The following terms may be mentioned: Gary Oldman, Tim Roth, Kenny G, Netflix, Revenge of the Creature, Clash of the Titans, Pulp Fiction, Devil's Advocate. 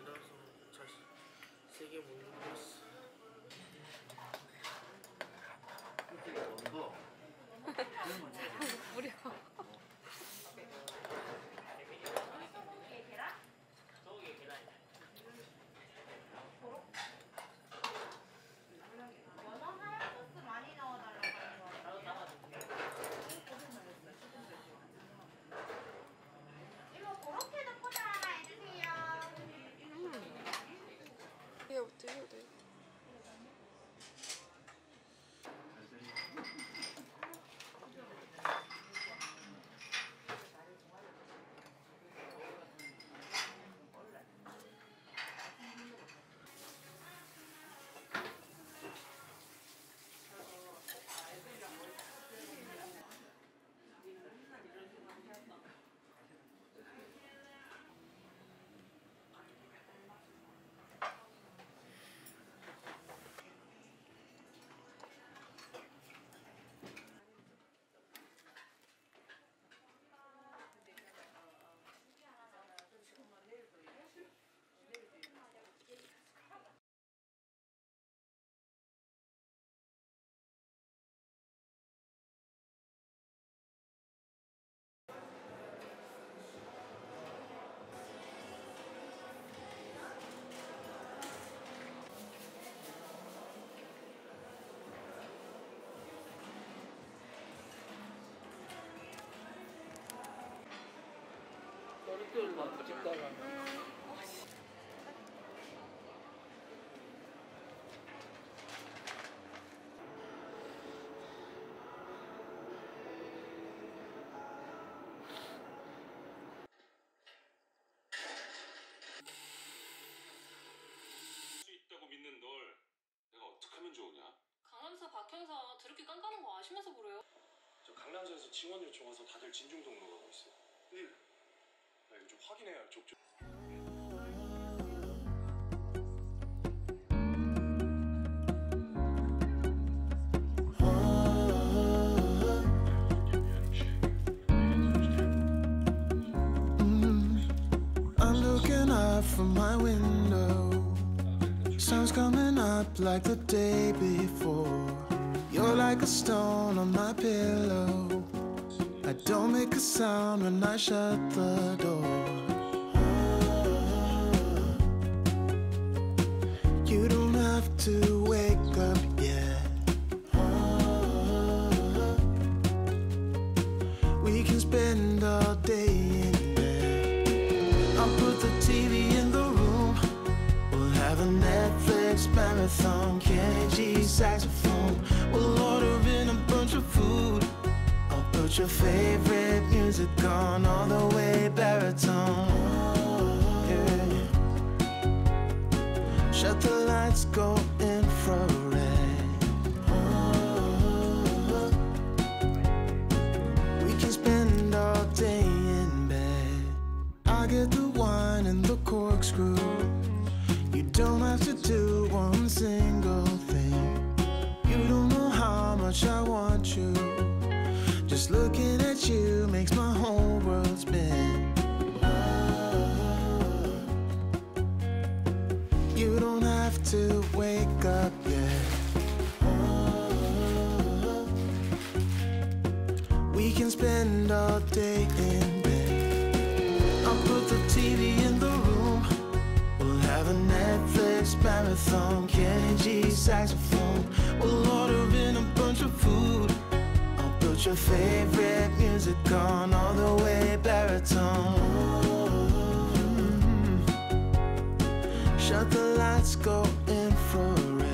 이라서 자신 세게 못 눌렀어. 잘못 부려. 수 있다고 믿는 널 내가 어떻게 하면 좋으냐? 강남사 박형사 드럽게 깐깐한 거 아시면서 그래요? 저 강남사에서 지원 요청 와서 다들 진중 동로가고 있어. 네. 나 이거 좀 확인해야 할 쪽 좀. From my window, sun's coming up like the day before. You're like a stone on my pillow. I don't make a sound when I shut the door. Oh, you don't have to wake up yet. Oh, we can spend all day in bed. I'll put the TV a Netflix marathon, Kenny G saxophone. We'll order in a bunch of food. I'll put your favorite music on, all the way baritone. Oh, yeah. Shut the lights, go infrared. Oh, we can spend all day in bed. I'll get the wine and the corkscrew. Don't have to do one single thing. You don't know how much I want you. Just looking at you makes my whole world spin. Oh, you don't have to wake up yet. Oh, we can spend all day in bed. I'll put the TV in the room. Have a Netflix marathon, Kenny G saxophone. We'll order in a bunch of food. I'll put your favorite music on, all the way baritone. Shut the lights, go infrared.